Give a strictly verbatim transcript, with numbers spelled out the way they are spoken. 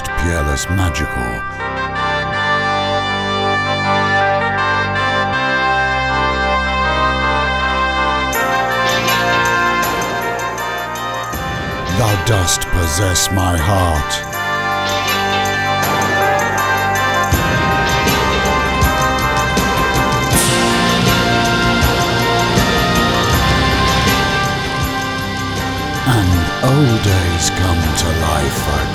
most peerless magical. Thou dost possess my heart. An old days come to life.